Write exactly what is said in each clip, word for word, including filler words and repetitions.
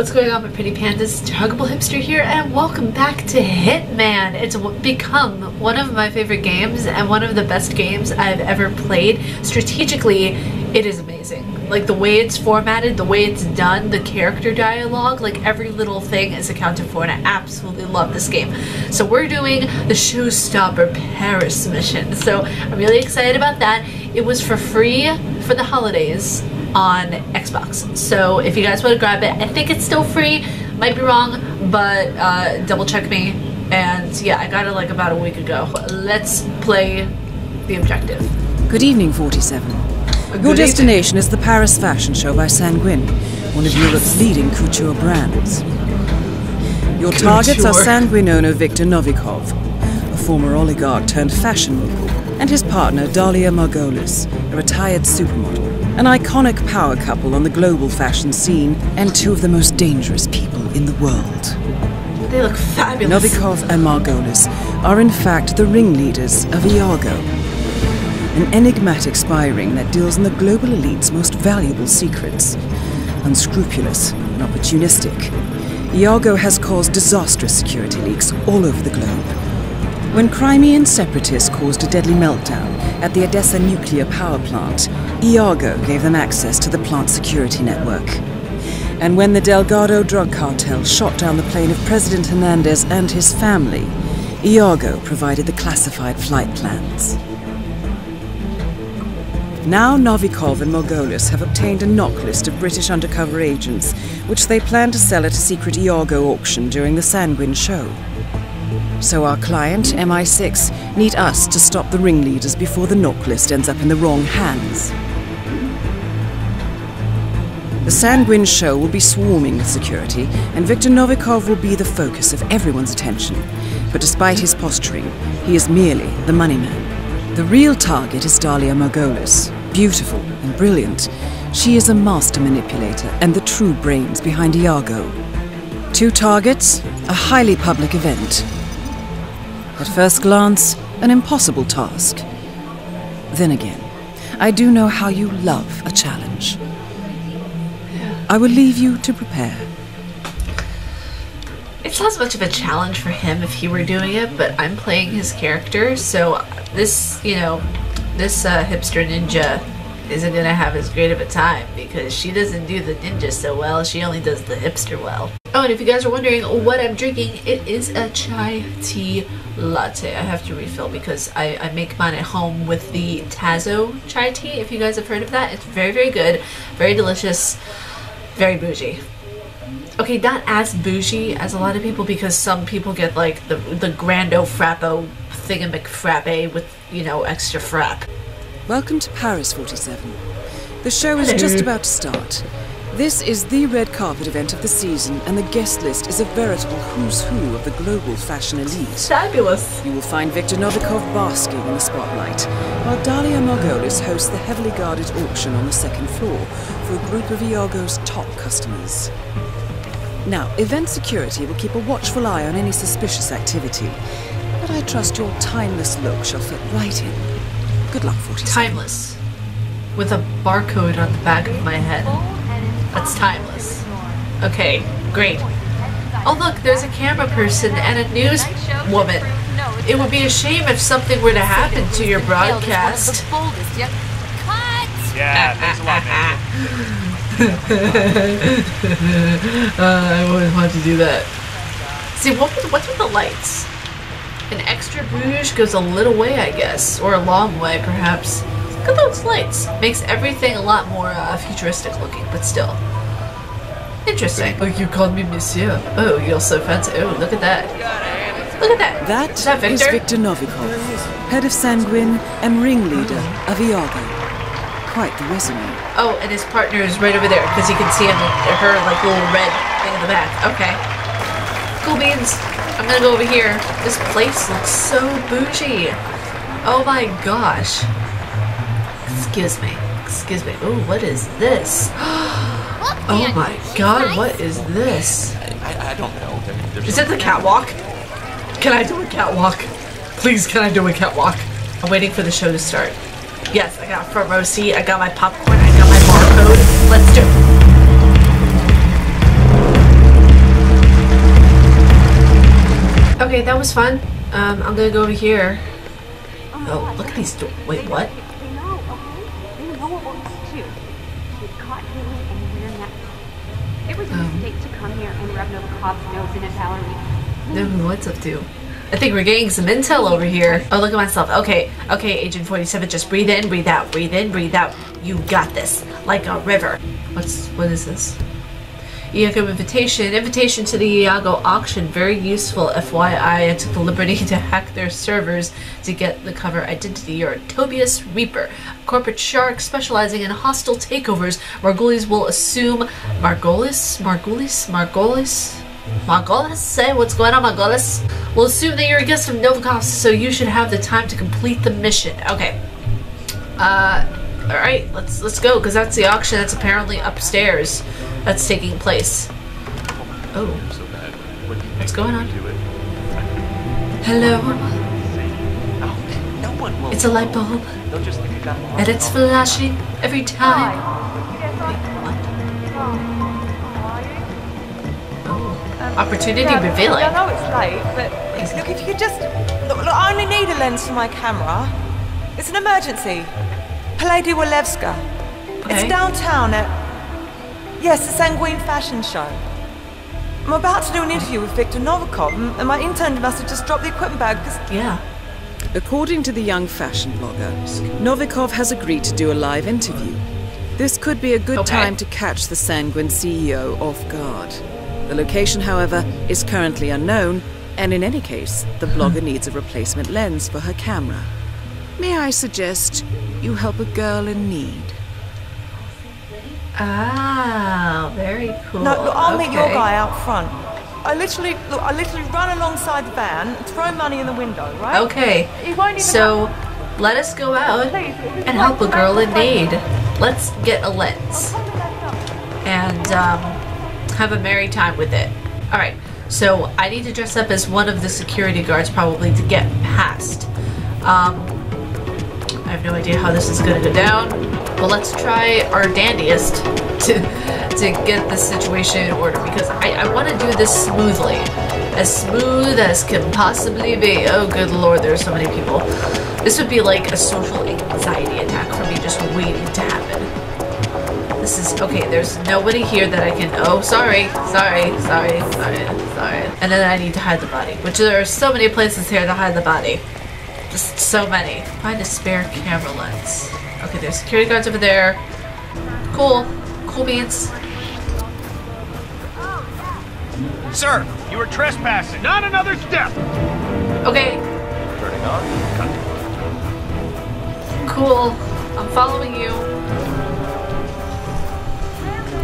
What's going on, my pretty pandas? Huggable Hipster here, and welcome back to Hitman. It's become one of my favorite games and one of the best games I've ever played. Strategically, it is amazing. Like, the way it's formatted, the way it's done, the character dialogue, like every little thing is accounted for, and I absolutely love this game. So we're doing the Showstopper Paris mission. So I'm really excited about that. It was for free for the holidays on Xbox, so if you guys want to grab it, I think it's still free, might be wrong, but uh, double check me. And yeah, I got it like about a week ago. Let's play the objective. Good evening, forty-seven. Good Your destination evening. Is the Paris fashion show by Sanguine, one of yes. Europe's leading couture brands. Your couture. targets are Sanguine owner Victor Novikov, a former oligarch turned fashion mogul, and his partner Dahlia Margolis, a retired supermodel. An iconic power couple on the global fashion scene, and two of the most dangerous people in the world. They look fabulous. Novikov and Margolis are in fact the ringleaders of Iago, an enigmatic spy ring that deals in the global elite's most valuable secrets. Unscrupulous and opportunistic, Iago has caused disastrous security leaks all over the globe. When Crimean separatists caused a deadly meltdown at the Odessa nuclear power plant, Iago gave them access to the plant's security network. And when the Delgado drug cartel shot down the plane of President Hernandez and his family, Iago provided the classified flight plans. Now Novikov and Margolis have obtained a knock list of British undercover agents, which they plan to sell at a secret Iago auction during the Sanguine show. So our client, M I six, need us to stop the ringleaders before the knock list ends up in the wrong hands. The Sanguine show will be swarming with security, and Victor Novikov will be the focus of everyone's attention. But despite his posturing, he is merely the money man. The real target is Dahlia Margolis, beautiful and brilliant. She is a master manipulator and the true brains behind Iago. Two targets, a highly public event. At first glance, an impossible task. Then again, I do know how you love a challenge. I will leave you to prepare. It's not as much of a challenge for him if he were doing it, but I'm playing his character, so this, you know, this uh, hipster ninja isn't gonna have as great of a time because she doesn't do the ninja so well, she only does the hipster well. Oh, and if you guys are wondering what I'm drinking, it is a chai tea latte. I have to refill because I, I make mine at home with the Tazo chai tea, if you guys have heard of that. It's very, very good, very delicious, very bougie. Okay, not as bougie as a lot of people, because some people get like the, the Grando Frappo thingamic frappe with, you know, extra frap. Welcome to Paris, forty-seven. The show is just about to start. This is the red carpet event of the season, and the guest list is a veritable who's who of the global fashion elite. Fabulous! You will find Victor Novikov basking in the spotlight, while Dahlia Margolis hosts the heavily guarded auction on the second floor for a group of Iago's top customers. Now, event security will keep a watchful eye on any suspicious activity, but I trust your timeless look shall fit right in. Good luck, forty-seven. Timeless. With a barcode on the back of my head. That's timeless. Okay, great. Oh look, there's a camera person and a news woman. It would be a shame if something were to happen to your broadcast. Yeah, thanks a lot, man. uh, I wouldn't want to do that. See, what was, what's with the lights? An extra bouge goes a little way, I guess, or a long way, perhaps. Look at those lights. Makes everything a lot more uh, futuristic looking, but still. Interesting. Oh, you called me Monsieur. Oh, you're so fancy. Oh, look at that. Look at that. That is, that Victor? is Victor Novikov, head of Sanguine and ringleader of Iago. Quite the resume. Oh, and his partner is right over there, because you can see him, her like little red thing in the back. Okay. Cool beans. I'm gonna go over here. This place looks so bougie. Oh my gosh. Excuse me. Excuse me. Ooh, what is this? Oh my god, what is this? I, I don't know. There's is it the catwalk? Can I do a catwalk? Please, can I do a catwalk? I'm waiting for the show to start. Yes, I got a front row seat. I got my popcorn. I got my barcode. Let's do it. Okay, that was fun. Um, I'm gonna go over here. Oh, look at these doors. Wait, what? Um, no, what's up to? I think we're getting some intel over here. Oh, look at myself. Okay, okay, Agent forty-seven, just breathe in, breathe out, breathe in, breathe out. You got this, like a river. What's, what is this? Iago invitation. Invitation to the Iago auction. Very useful. F Y I, I took the liberty to hack their servers to get the cover identity. You're Tobias Reaper, a corporate shark specializing in hostile takeovers. Margolis will assume Margolis? Margolis? Margolis? Margolis? Say, what's going on, Margolis? We'll assume that you're a guest of Novikov's, so you should have the time to complete the mission. Okay. Uh, alright, let's let's go, because that's the auction that's apparently upstairs that's taking place. Oh. What's going on? Hello. It's a light bulb. And it's flashing every time. Oh. Opportunity revealing. I know it's late, but look, if you could just... Look, look, I only need a lens for my camera. It's an emergency. Palady Walewska. Okay. It's downtown at... Yes, the Sanguine fashion show. I'm about to do an interview with Victor Novikov, and my intern must have just dropped the equipment bag because... Yeah. According to the young fashion blogger, Novikov has agreed to do a live interview. This could be a good okay. time to catch the Sanguine C E O off guard. The location, however, is currently unknown, and in any case, the blogger needs a replacement lens for her camera. May I suggest you help a girl in need? Ah, very cool. No, look, I'll okay. meet your guy out front. I literally, look, I literally run alongside the van, throw money in the window, right? Okay. He won't even so, have... let us go out oh, please, and help a girl in need. Let's get a lens and um, have a merry time with it. All right. So I need to dress up as one of the security guards probably to get past. Um, I have no idea how this is going to go down. Well, let's try our dandiest to to get this situation in order, because I, I want to do this smoothly. As smooth as can possibly be. Oh, good lord, there are so many people. This would be like a social anxiety attack for me just waiting to happen. This is... Okay, there's nobody here that I can... Oh, sorry, sorry, sorry, sorry, sorry. And then I need to hide the body, which there are so many places here to hide the body. Just so many. Find a spare camera lens. Okay, there's security guards over there. Cool. Cool beans. Sir, you are trespassing. Not another step! Okay. Turning on. Cool. I'm following you.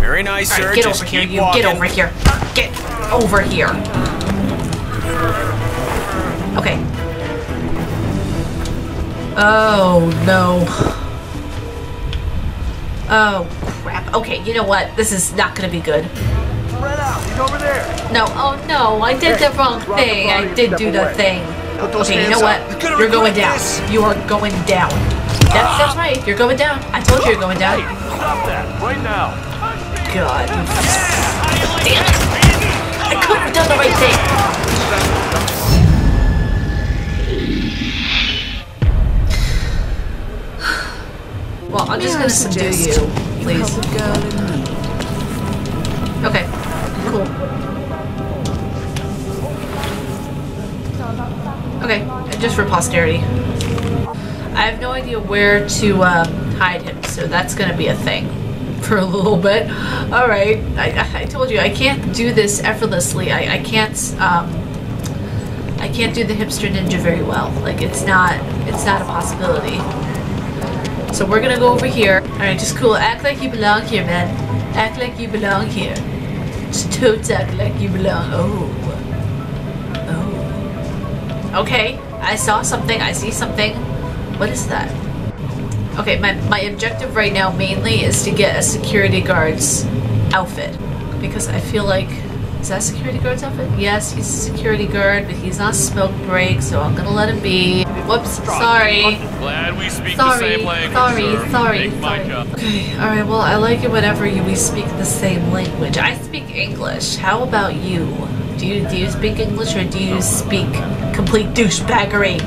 Very nice, right, sir. Get Just over keep here, walking. you. Get over here. Get over here. Okay. Oh, no. Oh, crap. Okay, you know what? This is not gonna be good. No, oh no, I did the wrong thing. I did do the thing. Okay, you know what? You're going down. You are going down. That's, that's right, you're going down. I told you you're going down. Stop that right now. God. Damn it. I couldn't have done the right thing. Well, I'm just gonna subdue you, please. Okay, cool. Okay, just for posterity. I have no idea where to uh, hide him, so that's gonna be a thing for a little bit. Alright, I, I told you, I can't do this effortlessly. I, I can't, um, I can't do the hipster ninja very well. Like, it's not, it's not a possibility. So we're gonna go over here. Alright, just cool. Act like you belong here, man. Act like you belong here. Just totes act like you belong. Oh. Oh. Okay. I saw something. I see something. What is that? Okay, my, my objective right now mainly is to get a security guard's outfit. Because I feel like Is that security guard's outfit? Yes, he's a security guard, but he's not smoke break, so I'm gonna let him be. Whoops, sorry. Glad we speak sorry, the same language. Sorry, sir. sorry, Make sorry. Okay, alright, well, I like it whenever you, we speak the same language. I speak English. How about you? Do you, do you speak English or do you speak complete douchebaggery?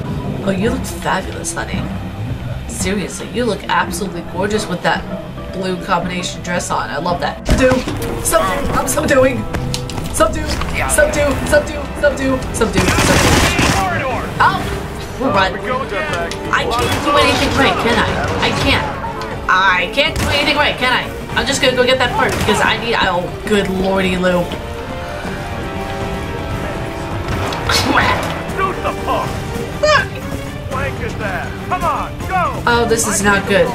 Oh, you look fabulous, honey. Seriously, you look absolutely gorgeous with that blue combination dress on. I love that. Subdue! Subdue! I'm subduing! Subdue! Subdue! Subdue! Subdue! Subdue! Subdue! Oh! Run. I can't do anything right, can I? I can't. I can't do anything right, can I? I'm just gonna go get that part because I need- oh, good lordy Lou. Shoot the puck! Blanket that! Come on, go! Oh, this is not good.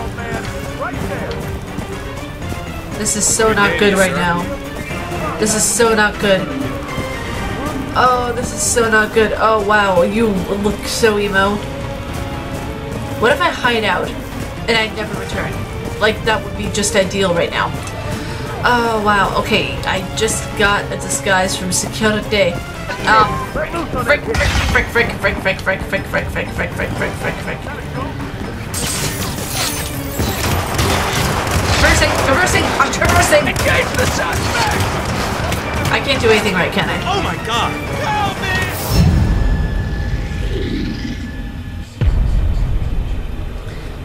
This is so not good right now. This is so not good. Oh, this is so not good. Oh, wow, you look so emo. What if I hide out and I never return? Like, that would be just ideal right now. Oh, wow, okay, I just got a disguise from security. Um, frick, frick, frick, frick, frick, frick, frick, frick, frick, frick, frick, frick, frick, frick, frick. Traversing, traversing, I'm traversing! Engage the suspect! I can't do anything right, can I? Oh my god! Help me!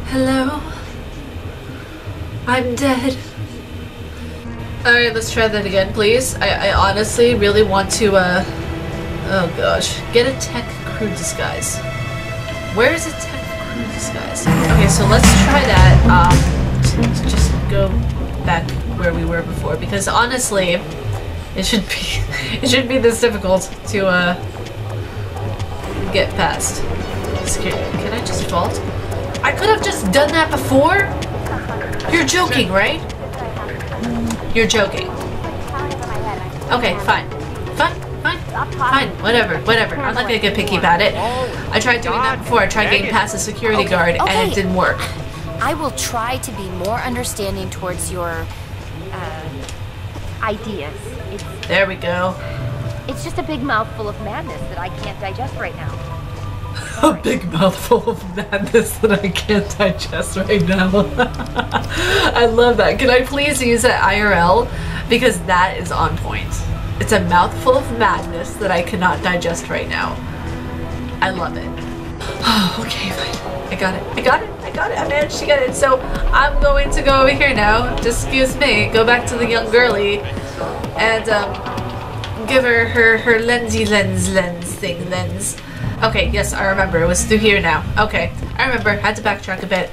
Hello? I'm dead. Alright, let's try that again, please. I, I honestly really want to, uh... oh gosh. Get a tech crew disguise. Where is a tech crew disguise? Okay, so let's try that. Um, let's just go back where we were before, because honestly... It should be, it should be this difficult to uh, get past. Can I just vault? I could have just done that before. You're joking, right? You're joking. Okay, fine, fine, fine, fine. Whatever, whatever. I'm not gonna get picky about it. I tried doing that before. I tried getting past a security guard, and it didn't work. I will try to be more understanding towards your uh, ideas. It's, there we go. It's just a big mouthful of madness that I can't digest right now. A big mouthful of madness that I can't digest right now. I love that. Can I please use that I R L? Because that is on point. It's a mouthful of madness that I cannot digest right now. I love it. Oh, okay, fine. I got it. I got it. I got it. I managed to get it. So I'm going to go over here now. Just excuse me. Go back to the young girly. And um, give her her, her lensy lens lens thing lens. Okay, yes, I remember. It was through here now. Okay, I remember. Had to backtrack a bit.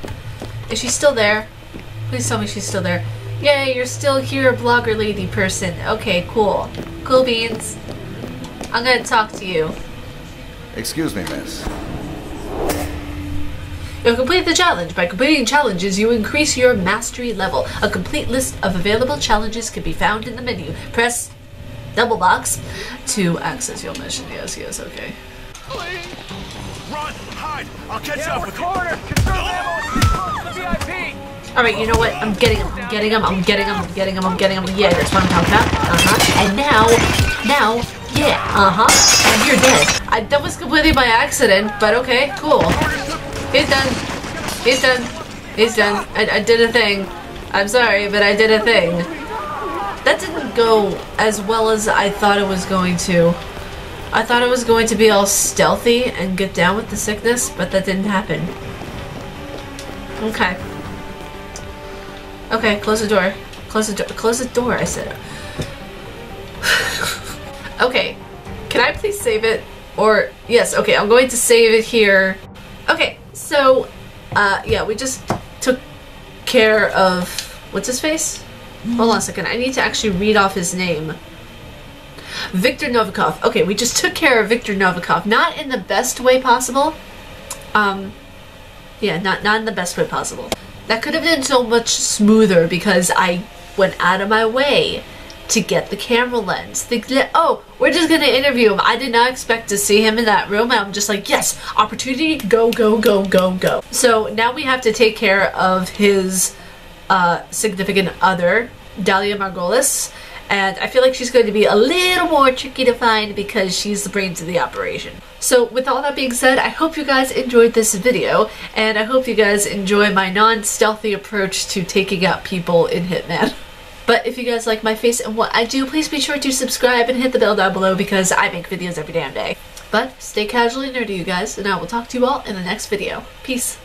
Is she still there? Please tell me she's still there. Yay, you're still here, blogger lady person. Okay, cool. Cool beans. I'm gonna talk to you. Excuse me, miss. You'll complete the challenge. By completing challenges, you increase your mastery level. A complete list of available challenges can be found in the menu. Press double box to access your mission. Yes, yes, okay. Please. Run, hide. I'll catch yeah, up with corner. You. All right, you know what? I'm getting him. I'm getting him. I'm getting him. I'm getting him. I'm getting him. Yeah, that's what I'm talking about. Uh-huh. And now, now, yeah, uh-huh. And you're dead. I, that was completely by accident, but okay, cool. He's done. He's done. He's done. I, I did a thing. I'm sorry, but I did a thing. That didn't go as well as I thought it was going to. I thought it was going to be all stealthy and get down with the sickness, but that didn't happen. Okay. Okay, close the door. Close the door. Close the door, I said. Okay. Can I please save it? Or, yes, okay, I'm going to save it here. Okay. So, uh, yeah, we just took care of, what's his face? Hold on a second, I need to actually read off his name. Victor Novikov. Okay, we just took care of Victor Novikov. Not in the best way possible. Um, yeah, not, not in the best way possible. That could have been so much smoother because I went out of my way to get the camera lens. Think that, oh, we're just gonna interview him. I did not expect to see him in that room. I'm just like, yes, opportunity, go, go, go, go, go. So now we have to take care of his uh, significant other, Dahlia Margolis, and I feel like she's going to be a little more tricky to find because she's the brains of the operation. So with all that being said, I hope you guys enjoyed this video, and I hope you guys enjoy my non-stealthy approach to taking out people in Hitman. But if you guys like my face and what I do, please be sure to subscribe and hit the bell down below because I make videos every damn day. But stay casually nerdy, you guys, and I will talk to you all in the next video. Peace!